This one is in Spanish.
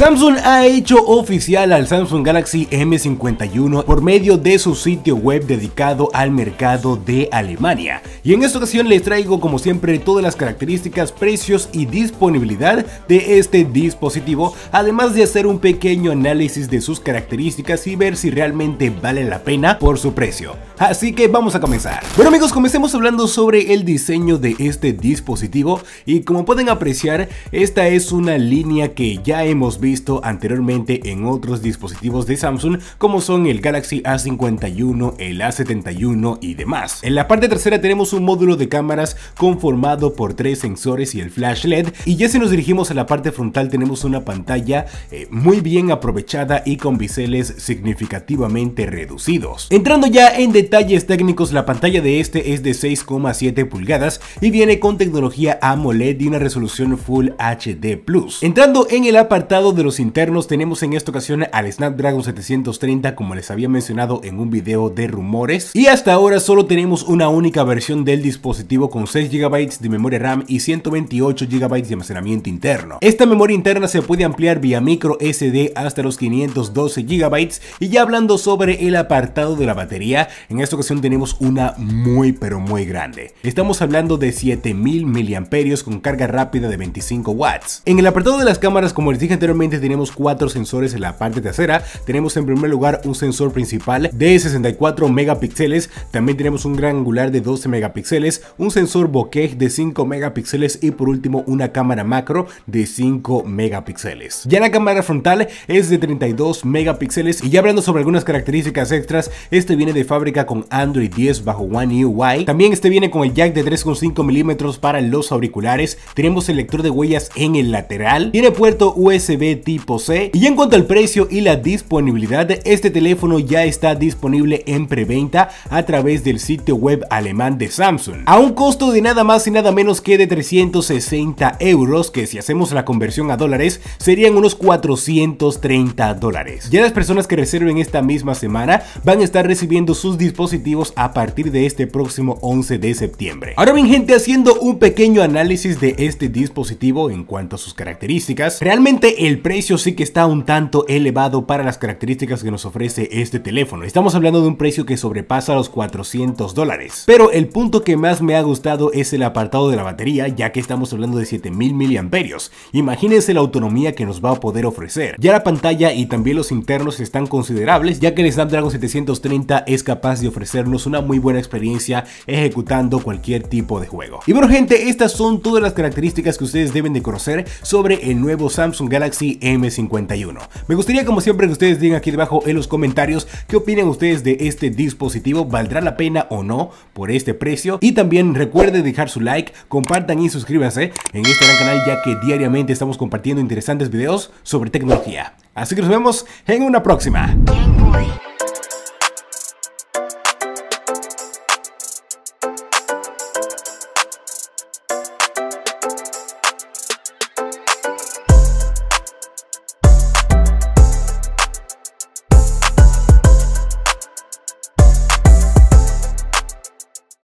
Samsung ha hecho oficial al Samsung Galaxy M51 por medio de su sitio web dedicado al mercado de Alemania. Y en esta ocasión les traigo como siempre todas las características, precios y disponibilidad de este dispositivo, además de hacer un pequeño análisis de sus características y ver si realmente vale la pena por su precio. Así que vamos a comenzar. Bueno amigos, comencemos hablando sobre el diseño de este dispositivo y como pueden apreciar, esta es una línea que ya hemos visto anteriormente en otros dispositivos de Samsung como son el Galaxy A51, el A71 y demás. En la parte trasera tenemos un módulo de cámaras conformado por 3 sensores y el flash LED, y ya si nos dirigimos a la parte frontal tenemos una pantalla muy bien aprovechada y con biseles significativamente reducidos. Entrando ya en detalles técnicos, la pantalla de este es de 6,7 pulgadas y viene con tecnología AMOLED y una resolución Full HD+. Entrando en el apartado de los internos tenemos en esta ocasión al Snapdragon 730 como les había mencionado en un video de rumores, y hasta ahora solo tenemos una única versión del dispositivo con 6 GB de memoria RAM y 128 GB de almacenamiento interno. Esta memoria interna se puede ampliar vía micro SD hasta los 512 GB. Y ya hablando sobre el apartado de la batería, en esta ocasión tenemos una muy pero muy grande. Estamos hablando de 7000 mAh con carga rápida de 25 watts. En el apartado de las cámaras, como les dije anteriormente, tenemos 4 sensores en la parte trasera. Tenemos en primer lugar un sensor principal de 64 megapíxeles, también tenemos un gran angular de 12 megapíxeles, un sensor bokeh de 5 megapíxeles y por último una cámara macro de 5 megapíxeles. Ya la cámara frontal es de 32 megapíxeles y ya hablando sobre algunas características extras, este viene de fábrica con Android 10 bajo One UI. También este viene con el jack de 3,5 milímetros para los auriculares. Tenemos el lector de huellas en el lateral, tiene puerto USB Tipo C. Y en cuanto al precio y la disponibilidad, este teléfono ya está disponible en preventa a través del sitio web alemán de Samsung a un costo de nada más y nada menos que de 360 euros, que si hacemos la conversión a dólares serían unos 430 dólares. Ya las personas que reserven esta misma semana van a estar recibiendo sus dispositivos a partir de este próximo 11 de septiembre. Ahora bien gente, haciendo un pequeño análisis de este dispositivo en cuanto a sus características, realmente el precio sí que está un tanto elevado para las características que nos ofrece este teléfono. Estamos hablando de un precio que sobrepasa los 400 dólares, pero el punto que más me ha gustado es el apartado de la batería, ya que estamos hablando de 7000 mAh. Imagínense la autonomía que nos va a poder ofrecer. Ya la pantalla y también los internos están considerables, ya que el Snapdragon 730 es capaz de ofrecernos una muy buena experiencia ejecutando cualquier tipo de juego. Y bueno gente, estas son todas las características que ustedes deben de conocer sobre el nuevo Samsung Galaxy M51. Me gustaría como siempre que ustedes digan aquí debajo en los comentarios qué opinan ustedes de este dispositivo, valdrá la pena o no por este precio, y también recuerden dejar su like, compartan y suscríbanse en este gran canal, ya que diariamente estamos compartiendo interesantes videos sobre tecnología. Así que nos vemos en una próxima.